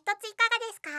ついかがですか？